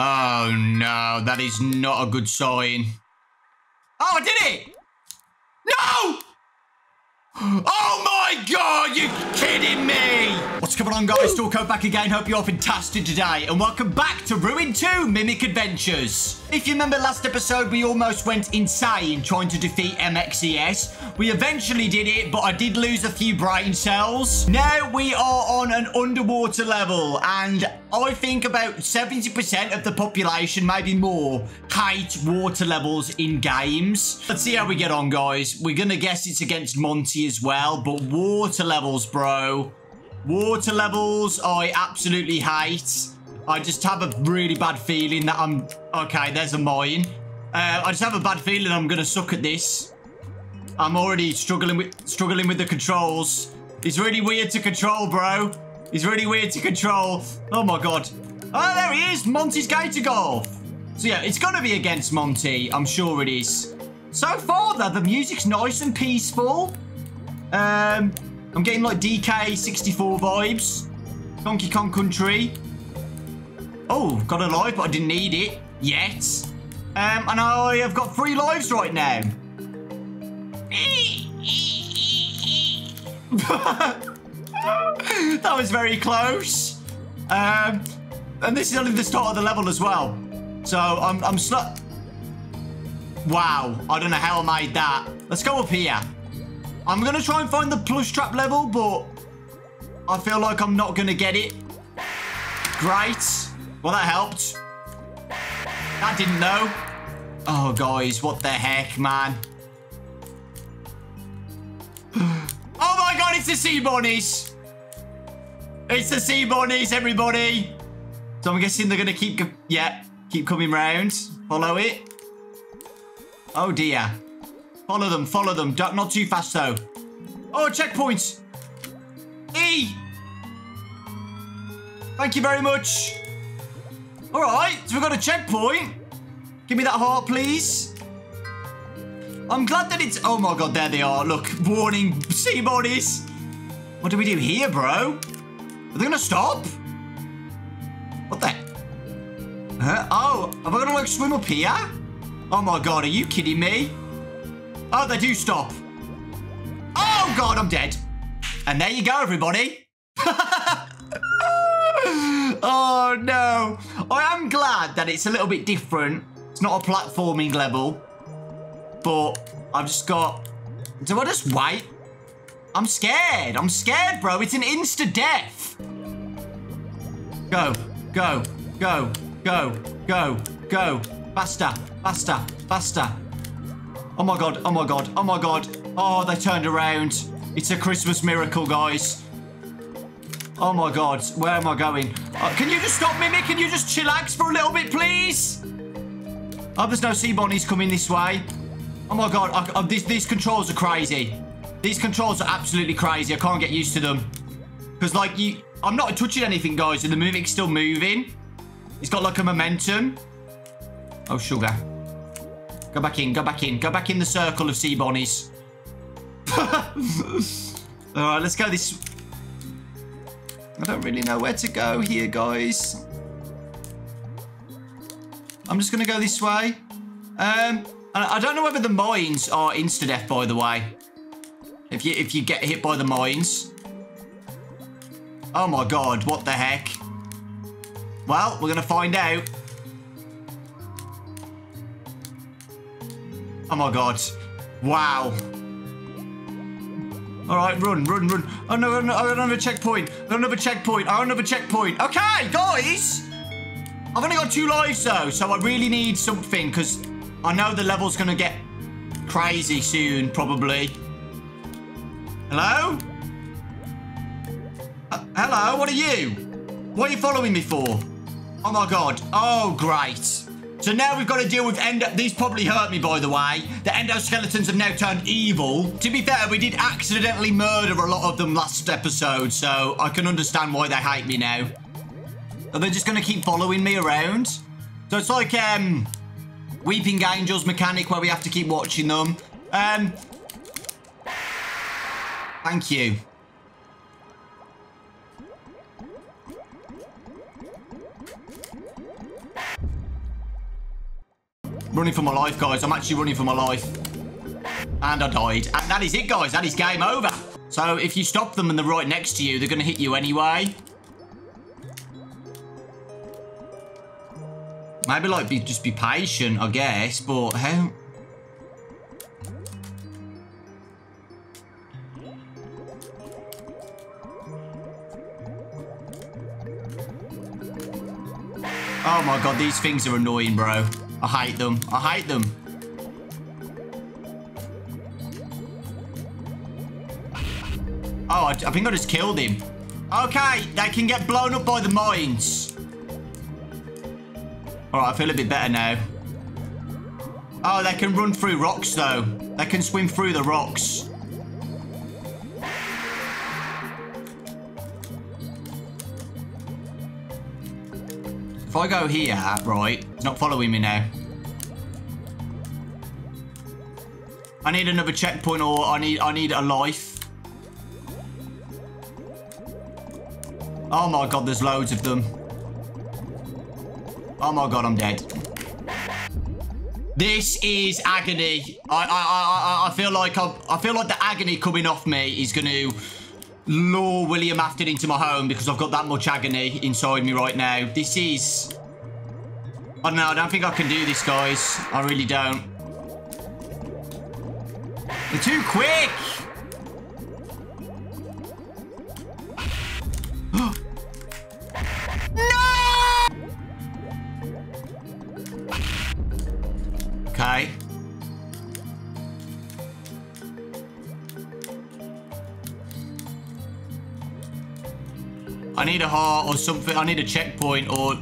Oh no, that is not a good sign. Oh, I did it! No! Oh my god, you're kidding me! What's going on, guys? Dawko back again. Hope you're all fantastic today. And welcome back to Ruin 2: Mimic Adventures. If you remember last episode, we almost went insane trying to defeat MXES. We eventually did it, but I did lose a few brain cells. Now we are on an underwater level, and I think about 70% of the population, maybe more, hate water levels in games. Let's see how we get on, guys. We're gonna guess it's against Monty as well, but water levels, bro. Water levels, I absolutely hate. I just have a really bad feeling that I'm... Okay, there's a mine. I just have a bad feeling I'm gonna suck at this. I'm already struggling with the controls. It's really weird to control, bro. It's really weird to control. Oh my god. Oh, there he is, Monty's Gator Golf. So yeah, it's gonna be against Monty. I'm sure it is. So far though, the music's nice and peaceful. I'm getting like DK64 vibes. Donkey Kong Country. Oh, got a life, but I didn't need it yet. And I have got 3 lives right now. That was very close. And this is only the start of the level as well. So I'm slow. Wow, I don't know how I made that. Let's go up here. I'm going to try and find the plush trap level, but I feel like I'm not going to get it. Great. Well, that helped. I didn't know. Oh, guys, what the heck, man. Oh, my God, it's the Sea Bonnies. It's the Sea Bonnies, everybody. So I'm guessing they're going to keep coming round. Follow it. Oh, dear. Follow them, follow them. Not too fast, though. Oh, checkpoints. E. Thank you very much. All right, so we've got a checkpoint. Give me that heart, please. I'm glad that it's... Oh, my God, there they are. Look, warning, sea bodies. What do we do here, bro? Are they going to stop? What the... Huh? Oh, am I going to, like, swim up here? Oh, my God, are you kidding me? Oh, they do stop. Oh, God, I'm dead. And there you go, everybody. Oh, no. I am glad that it's a little bit different. It's not a platforming level. But I've just got... Do I just wait? I'm scared. I'm scared, bro. It's an insta-death. Go, go, go, go, go, go. Faster, faster, faster. Oh my god, oh my god, oh my god. Oh, they turned around. It's a Christmas miracle, guys. Oh my god, where am I going? Can you just stop, Mimic? Can you just chillax for a little bit, please? Oh, there's no sea bonnies coming this way. Oh my god, these controls are crazy. These controls are absolutely crazy. I can't get used to them. Because, like, I'm not touching anything, guys, and the Mimic's still moving. It's got, like, a momentum. Oh, sugar. Go back in, go back in, go back in the circle of sea bonnies. Alright, let's go this... I don't really know where to go here, guys. I'm just going to go this way. I don't know whether the mines are insta-death, by the way. If you get hit by the mines. Oh my god, what the heck? Well, we're going to find out. Oh my god. Wow. Alright, run, run, run. Oh no, I don't have a checkpoint. I don't have a checkpoint. I don't have a checkpoint. Okay, guys. I've only got 2 lives though, so I really need something because I know the level's going to get crazy soon, probably. Hello? Hello, what are you? What are you following me for? Oh my god. Oh, great. So now we've got to deal with endo... These probably hurt me, by the way. The endoskeletons have now turned evil. To be fair, we did accidentally murder a lot of them last episode, so I can understand why they hate me now. Are they just going to keep following me around? So it's like, Weeping Angels mechanic where we have to keep watching them. Thank you. Running for my life, guys. I'm actually running for my life. And I died. And that is it, guys. That is game over. So if you stop them and they're right next to you, they're going to hit you anyway. Maybe, like, just be patient, I guess. But how... Oh my god, these things are annoying, bro. I hate them. I hate them. Oh, I think I just killed him. Okay, they can get blown up by the mines. Alright, I feel a bit better now. Oh, they can run through rocks, though. They can swim through the rocks. If I go here, right, it's not following me now. I need another checkpoint, or I need a life. Oh my god, there's loads of them. Oh my god, I'm dead. This is agony. I feel like the agony coming off me is gonna lure William Afton into my home, because I've got that much agony inside me right now. This is... I don't know, I don't think I can do this, guys. I really don't. They're too quick! No! Okay. I need a heart or something. I need a checkpoint, or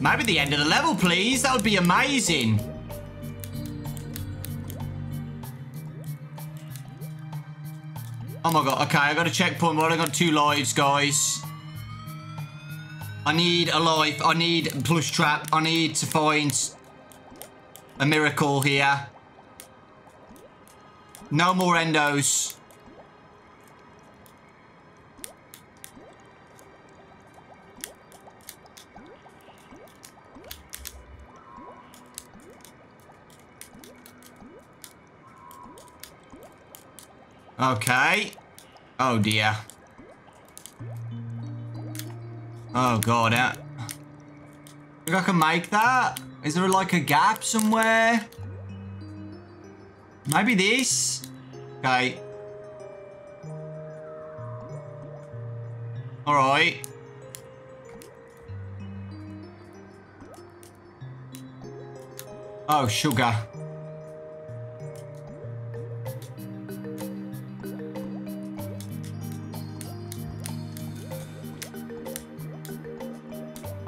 maybe the end of the level, please. That would be amazing. Oh my god. Okay, I got a checkpoint. Well, I got 2 lives, guys. I need a life. I need a plush trap. I need to find a miracle here. No more endos. Okay. Oh, dear. Oh, God. I think I can make that? Is there, like, a gap somewhere? Maybe this? Okay. All right. Oh, sugar.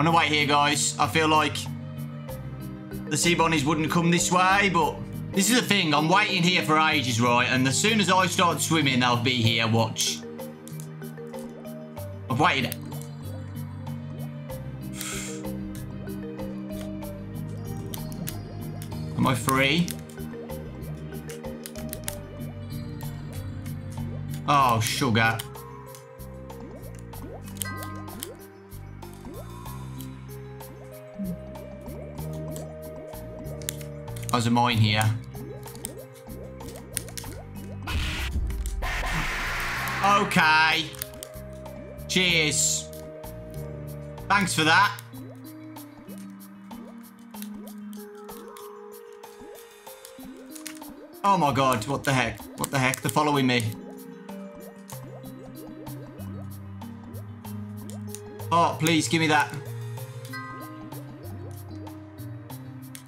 I'm gonna wait here, guys. I feel like the Sea Bonnies wouldn't come this way, but this is the thing. I'm waiting here for ages, right? And as soon as I start swimming, they'll be here. Watch. I've waited. Am I free? Oh, sugar. There's a mine here. Okay. Cheers. Thanks for that. Oh my god, what the heck? What the heck? They're following me. Oh, please give me that.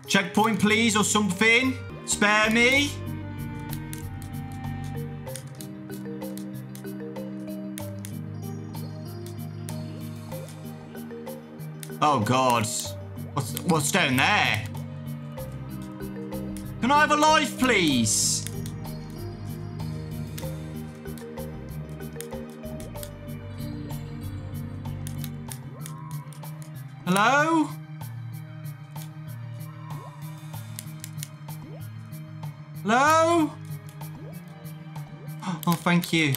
Checkpoint, please, or something. Spare me. Oh, God. What's down there? Can I have a life, please? Hello? Hello? Oh, thank you.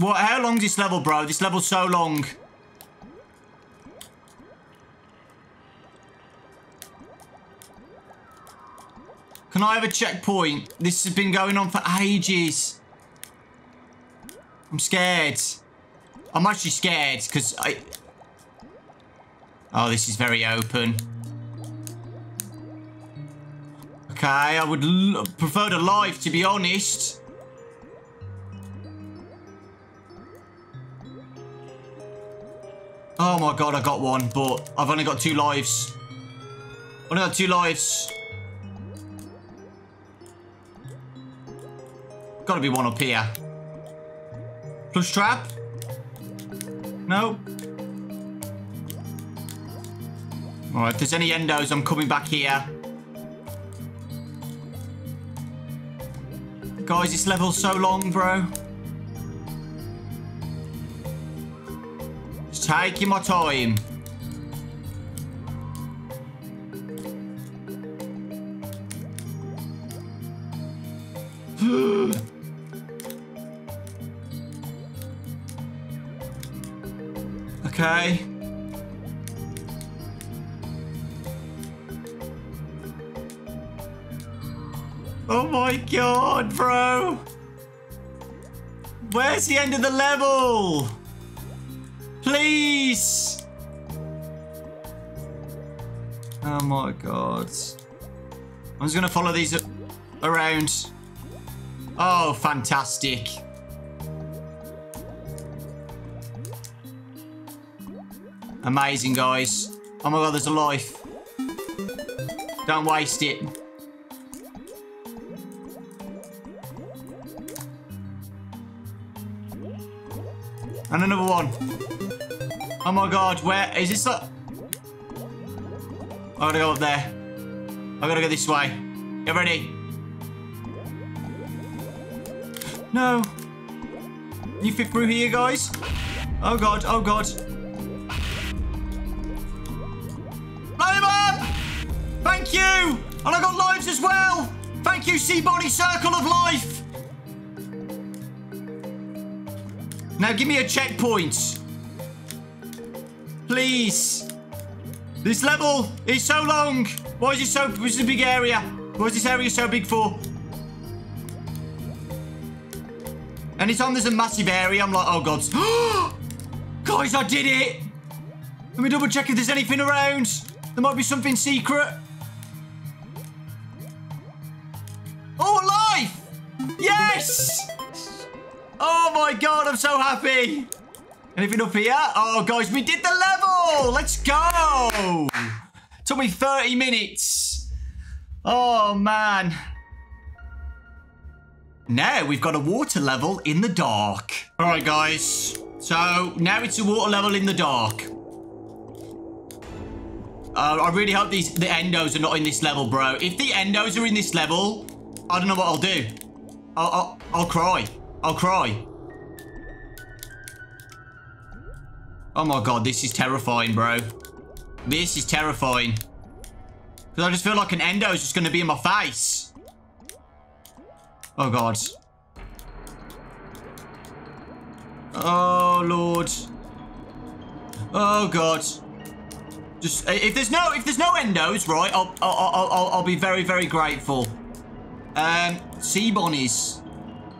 What? How long is this level, bro? This level's so long. Can I have a checkpoint? This has been going on for ages. I'm scared. I'm actually scared because I... Oh, this is very open. Okay, I would prefer to live, to be honest. Oh my god, I got one, but I've only got 2 lives. I've only got 2 lives. Gotta be one up here. Plush trap? No. Alright, if there's any endos, I'm coming back here. Guys, this level's so long, bro. Just taking my time. Okay. Oh my god, bro. Where's the end of the level? Please. Oh my god. I'm just gonna follow these around. Oh, fantastic. Amazing, guys. Oh my god, there's a life. Don't waste it. And another one. Oh my god, where is this? I gotta go up there. I gotta go this way. Get ready. No. Can you fit through here, guys? Oh god, oh god. Blow him up! Thank you! And I got lives as well! Thank you, Sea Bonnie Circle of Life! Now give me a checkpoint. Please. This level is so long. Why is it so... This is a big area. Why is this area so big for? Anytime there's a massive area, I'm like, oh, God. Guys, I did it. Let me double check if there's anything around. There might be something secret. Oh, life! Yes! Oh my god, I'm so happy. Anything up here? Oh, guys, we did the level. Let's go. Took me 30 minutes. Oh, man. Now we've got a water level in the dark. All right, guys. So now it's a water level in the dark. I really hope the endos are not in this level, bro. If the endos are in this level, I don't know what I'll do. I'll cry. I'll cry. Oh my god, this is terrifying, bro. This is terrifying. Because I just feel like an endo is just going to be in my face. Oh god. Oh lord. Oh god. Just if there's no endos, right? I'll be very, very grateful. Sea Bonnies.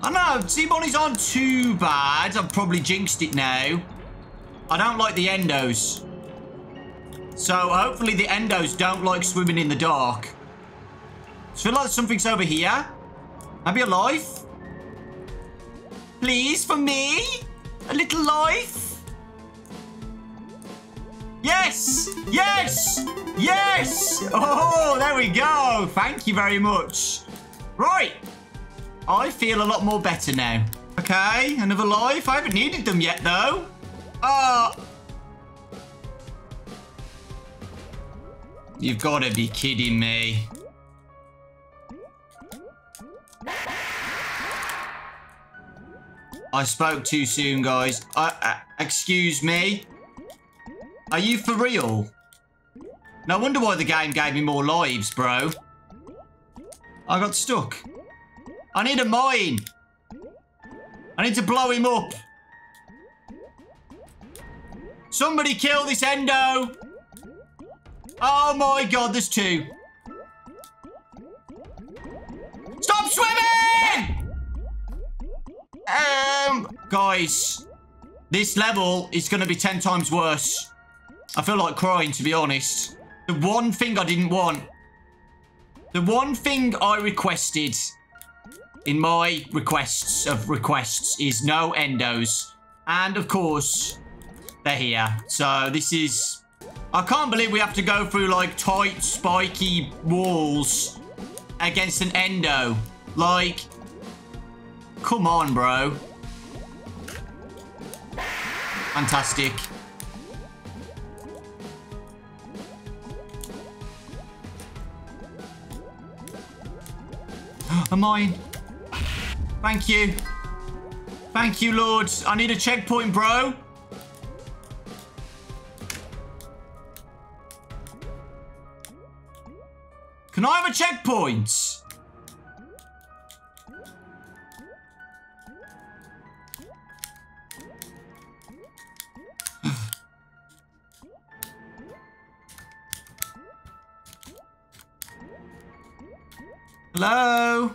I know, Sea Bonnies aren't too bad. I've probably jinxed it now. I don't like the endos. So hopefully the endos don't like swimming in the dark. I feel like something's over here. Maybe a life? Please, for me? A little life? Yes! Yes! Yes! Oh, there we go. Thank you very much. Right. I feel a lot more better now. Okay, another life. I haven't needed them yet, though. You've got to be kidding me. I spoke too soon, guys. Excuse me? Are you for real? No wonder why the game gave me more lives, bro. I got stuck. I need a mine. I need to blow him up. Somebody kill this endo. Oh my god, there's 2. Guys, this level is going to be 10 times worse. I feel like crying, to be honest. The one thing I didn't want. The one thing I requested in my requests of requests is no endos. And, of course, they're here. So, this is... I can't believe we have to go through, like, tight, spiky walls against an endo. Like... Come on, bro. Fantastic. I'm mine. Thank you. Thank you, Lord. I need a checkpoint, bro. Can I have a checkpoint? Hello?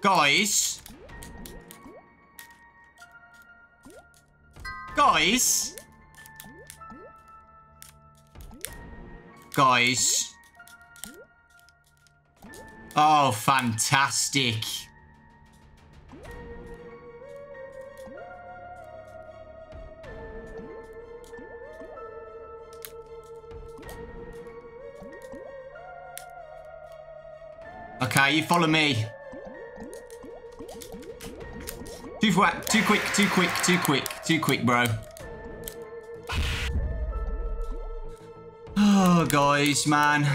Guys? Guys? Guys? Oh, fantastic. Okay, you follow me. Too quick, bro. Oh, guys, man.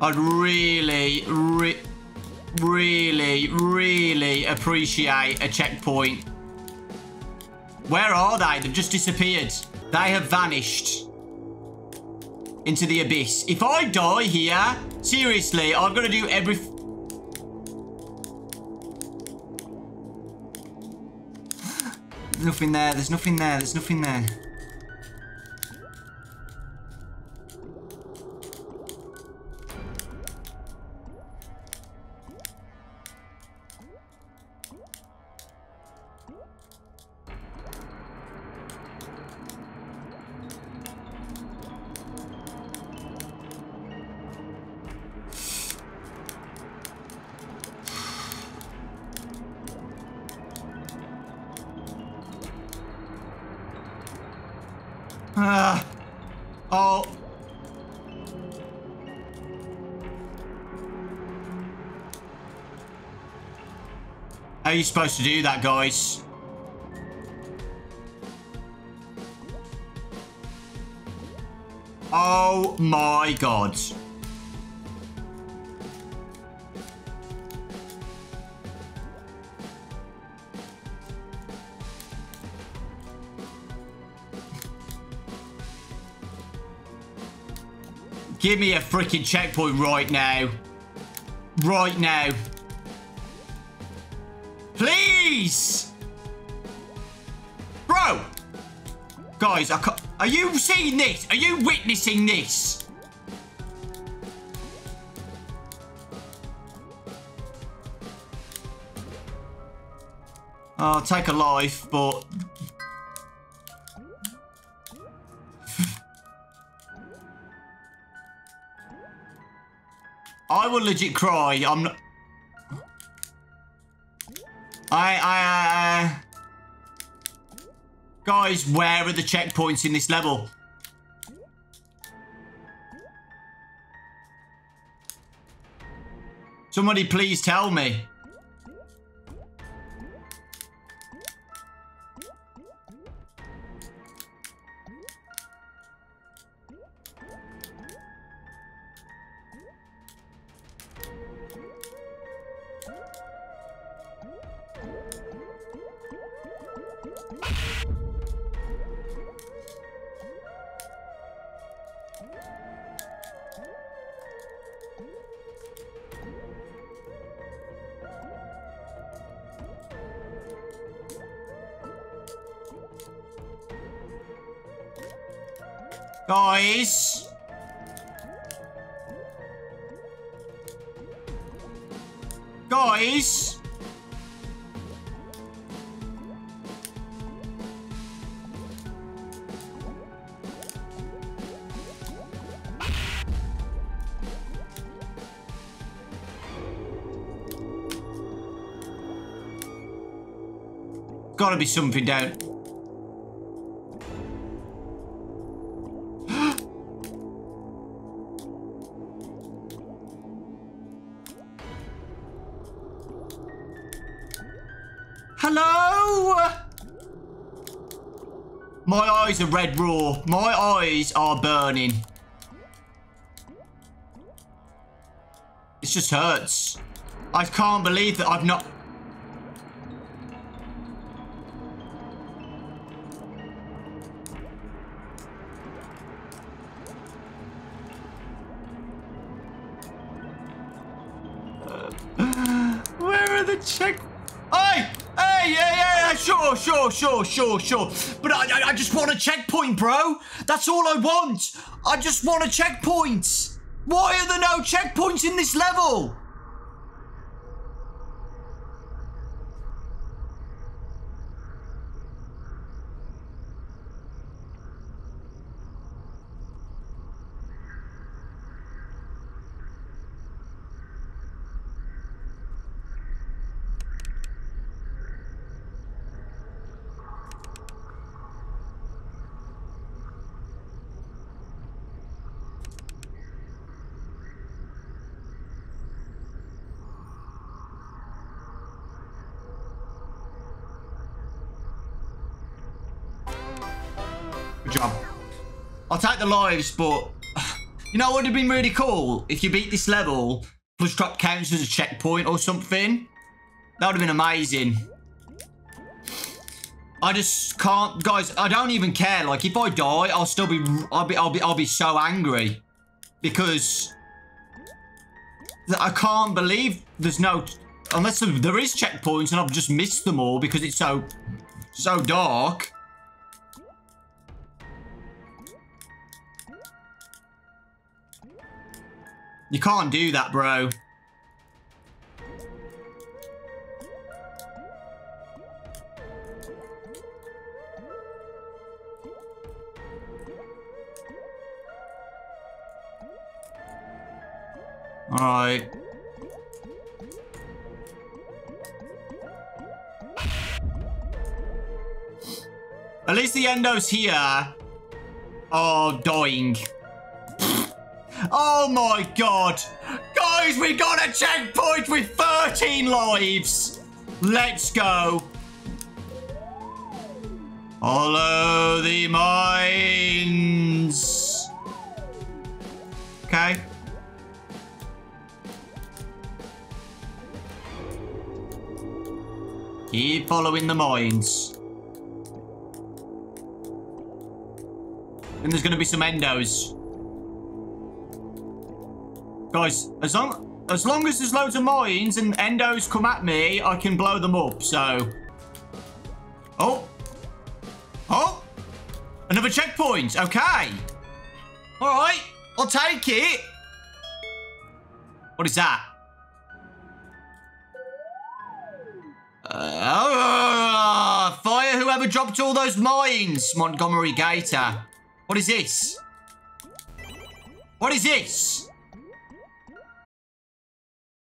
I'd really appreciate a checkpoint. Where are they? They've just disappeared. They have vanished into the abyss. If I die here, seriously, I've got to do everything. There's nothing there. There's nothing there. There's nothing there. Oh. How are you supposed to do that, guys? Oh my God. Give me a freaking checkpoint right now. Right now. Please! Bro! Guys, I can't... Are you seeing this? Are you witnessing this? I'll take a life, but... I will legit cry. I'm not... Guys, where are the checkpoints in this level? Somebody please tell me. guys. Guys. Gotta be something down. Hello? My eyes are red raw. My eyes are burning. It just hurts. I can't believe that I've not... Sure. But I just want a checkpoint, bro. That's all I want. I just want a checkpoint. Why are there no checkpoints in this level? I'll take the lives, but you know what would have been really cool? If you beat this level, plus drop counts as a checkpoint or something. That would have been amazing. I just can't, guys. I don't even care. Like, if I die, I'll still be, I'll be so angry because I can't believe there's no, unless there is checkpoints and I've just missed them all because it's so dark. You can't do that, bro. All right. At least the endos here are dying. Oh my god. Guys, we got a checkpoint with 13 lives. Let's go. Follow the mines. Okay. Keep following the mines. And there's going to be some endos. Guys, as long as there's loads of mines and endos come at me, I can blow them up, so... Oh! Oh! Another checkpoint, okay! Alright, I'll take it! What is that? Fire whoever dropped all those mines, Montgomery Gator. What is this? What is this?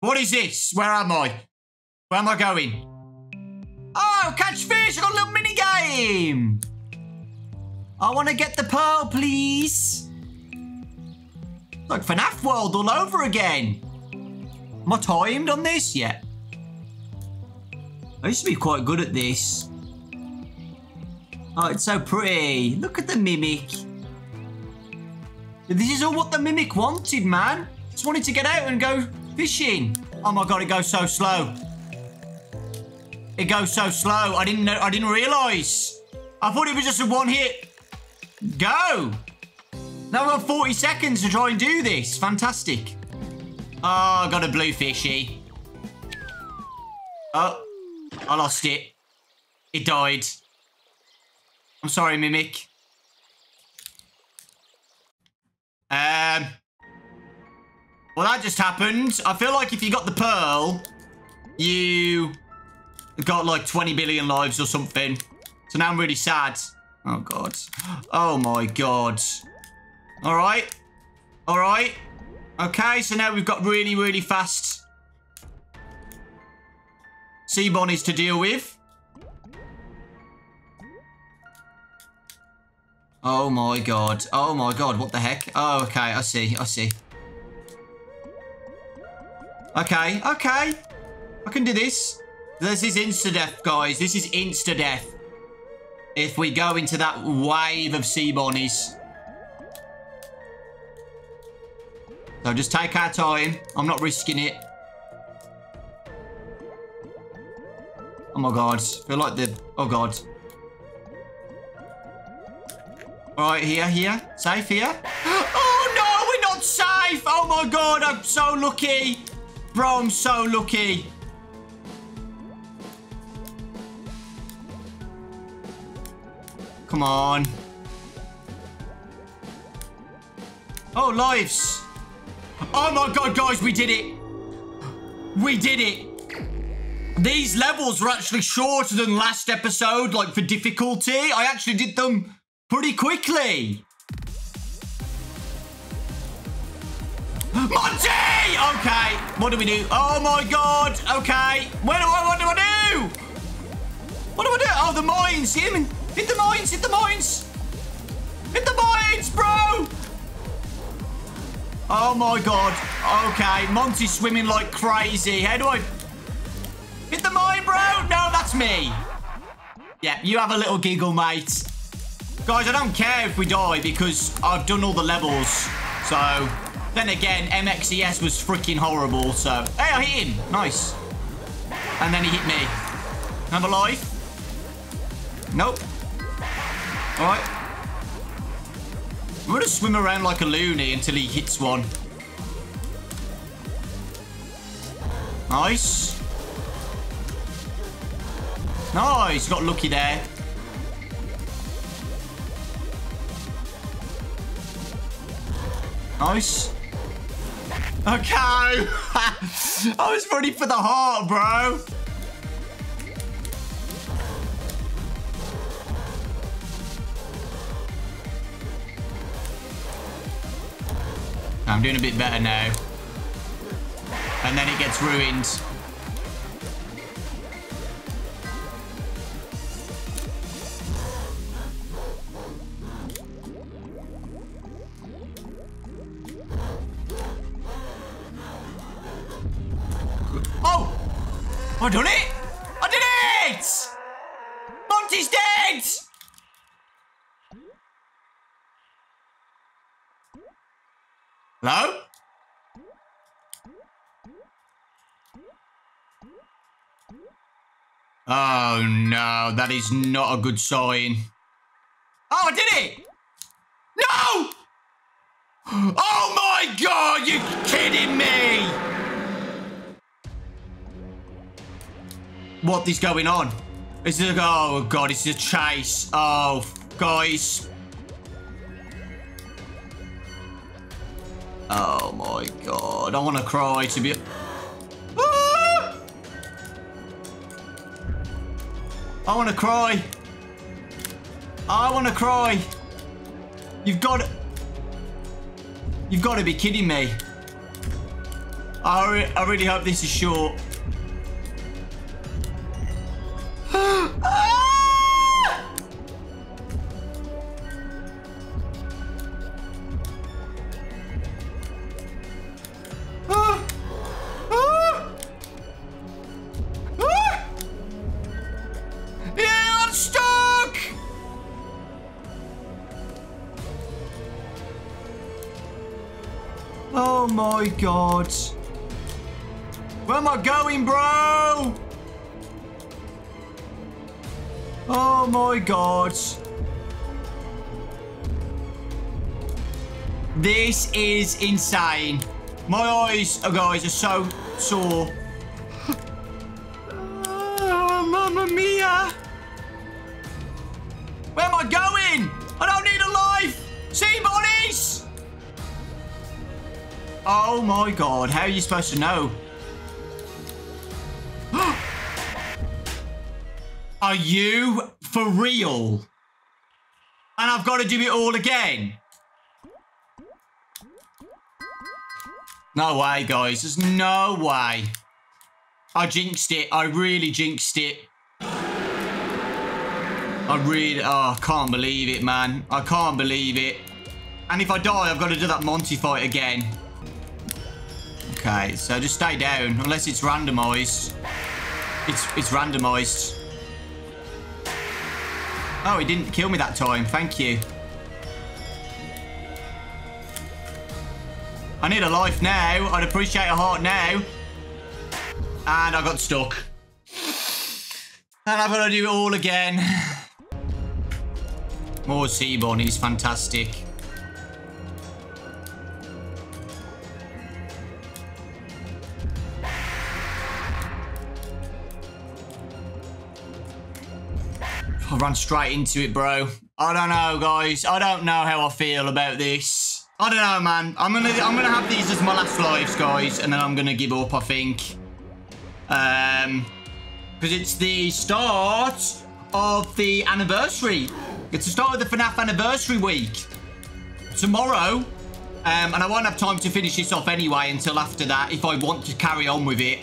What is this? Where am I? Where am I going? Oh, catch fish! I got a little mini game. I want to get the pearl, please. Like FNAF World all over again. Am I timed on this yet? I used to be quite good at this. Oh, it's so pretty. Look at the Mimic. This is all what the Mimic wanted, man. Just wanted to get out and go... fishing. Oh my god, it goes so slow. It goes so slow. I didn't know, I didn't realise. I thought it was just a one hit go. Now we've got 40 seconds to try and do this. Fantastic. Oh, I got a blue fishy. Oh, I lost it. It died. I'm sorry, Mimic. Well, that just happened. I feel like if you got the pearl, you got like 20 billion lives or something. So now I'm really sad. Oh, God. Oh, my God. All right. All right. Okay, so now we've got really, really fast Sea Bonnies to deal with. Oh, my God. Oh, my God. What the heck? Oh, okay. I see. I see. Okay. Okay. I can do this. This is insta-death, guys. This is insta-death. If we go into that wave of Sea Bonnies. So just take our time. I'm not risking it. Oh my God. I feel like the... Oh God. Alright, here, here. Safe here. Oh no, we're not safe! Oh my God, I'm so lucky. Bro, I'm so lucky. Come on. Oh, lives. Oh my God, guys, we did it. We did it. These levels were actually shorter than last episode, like for difficulty. I actually did them pretty quickly. Monty! Okay, what do we do? Oh my God, okay. What do I do? What do I do? Oh, the mines, hit the mines, hit the mines. Hit the mines, bro! Oh my God. Okay, Monty's swimming like crazy. How do I... Hit the mine, bro! No, that's me. Yeah, you have a little giggle, mate. Guys, I don't care if we die because I've done all the levels. So, then again, MXES was freaking horrible, so... Hey, I hit him. Nice. And then he hit me. Another life? Nope. All right. I'm gonna swim around like a loony until he hits one. Nice. Nice. Got lucky there. Nice. Okay. I was ready for the heart, bro. I'm doing a bit better now. And then it gets ruined. Oh! I done it! I did it! Monty's dead! Hello? Oh no, that is not a good sign. Oh, I did it! No! Oh my God, you're kidding me! What is going on? Is it? Oh God, it's a chase. Oh, guys. Oh my God, I want to cry to be... Ah! I want to cry. I want to cry. You've got to be kidding me. I really hope this is short. Ah! Oh my God. Where am I going, bro? Oh my God. This is insane. My eyes, oh guys, are so sore. Oh, Mamma Mia. Where am I going? I don't need a life. Sea Bonnies. Oh my god, how are you supposed to know? Are you for real? And I've got to do it all again? No way, guys. There's no way. I jinxed it. I really jinxed it. I can't believe it, man. I can't believe it. And if I die, I've got to do that Monty fight again. Okay, so just stay down. Unless it's randomized. It's randomized. Oh, he didn't kill me that time. Thank you. I need a life now. I'd appreciate a heart now. And I got stuck. And I've got to do it all again. More Sea Bonnies. Fantastic. I ran straight into it, bro. I don't know, guys. I don't know how I feel about this. I don't know, man. I'm gonna have these as my last lives, guys, and then I'm gonna give up, I think. Because it's the start of the anniversary. It's the start of the FNAF anniversary week. Tomorrow. And I won't have time to finish this off anyway until after that if I want to carry on with it.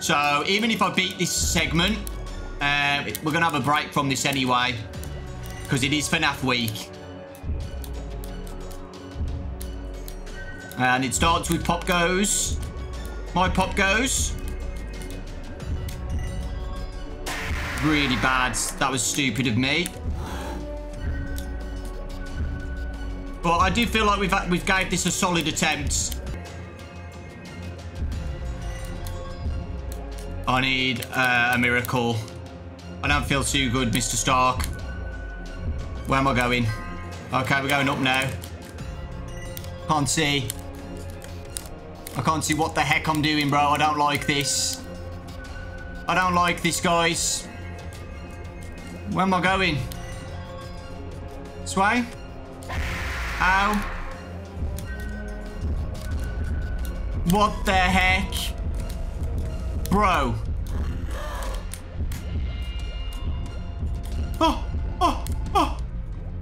So even if I beat this segment, we're going to have a break from this anyway. Because it is FNAF week. And it starts with Pop Goes. My Pop Goes. Really bad. That was stupid of me. But I do feel like we've gave this a solid attempt. I need a miracle. I don't feel too good, Mr. Stark. Where am I going? Okay, we're going up now. Can't see. I can't see what the heck I'm doing, bro. I don't like this. I don't like this, guys. Where am I going? This way? Ow. What the heck? Bro. Oh, oh, oh.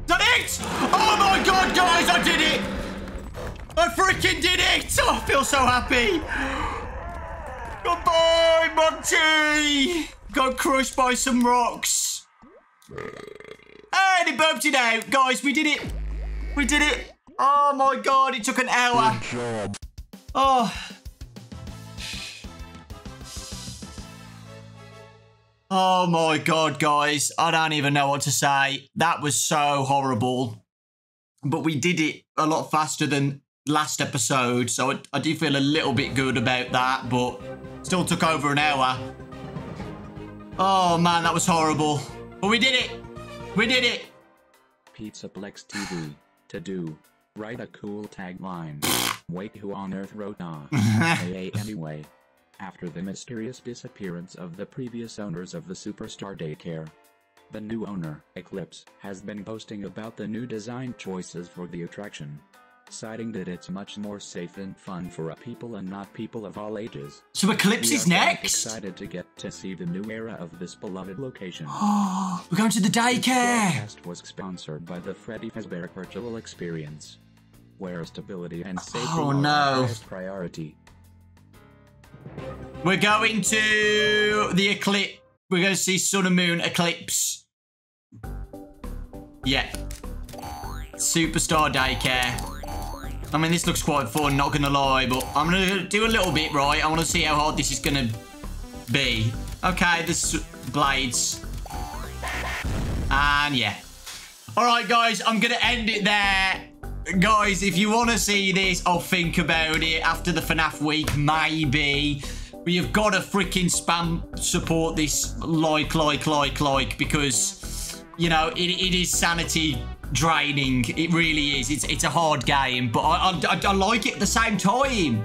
Is that it? Oh my god, guys, I did it. I freaking did it. Oh, I feel so happy. Goodbye, Monty. Got crushed by some rocks. And it burped it out. Guys, we did it. We did it. Oh my god, it took an hour. Good job. Oh. Oh my god, guys, I don't even know what to say. That was so horrible. But we did it a lot faster than last episode, so I do feel a little bit good about that, but still took over an hour. Oh man, that was horrible. But we did it! We did it! Pizza Plex TV, to do, write a cool tagline. Wait, who on earth wrote that? Hey, anyway. After the mysterious disappearance of the previous owners of the Superstar Daycare, the new owner, Eclipse, has been posting about the new design choices for the attraction, citing that it's much more safe and fun for people and not people of all ages. So Eclipse is next? Excited to get to see the new era of this beloved location. Oh, we're going to the daycare! This podcast was sponsored by the Freddy Fazbear Virtual Experience, where stability and safety are the highest priority. We're going to the Eclipse. We're going to see Sun and Moon Eclipse. Yeah. Superstar Daycare. I mean, this looks quite fun, not going to lie, but I'm going to do a little bit, right? I want to see how hard this is going to be. Okay, there's blades. And yeah. All right, guys, I'm going to end it there. Guys, if you want to see this, I'll think about it after the FNAF week, maybe. But you've got to freaking spam support this like, because, you know, it is sanity draining. It really is. It's a hard game, but I like it at the same time,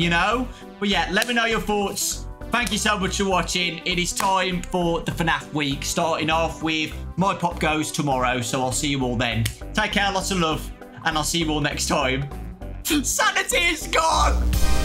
you know? But yeah, let me know your thoughts. Thank you so much for watching. It is time for the FNAF week, starting off with My Pop Goes tomorrow, so I'll see you all then. Take care, lots of love, and I'll see you all next time. Sanity is gone!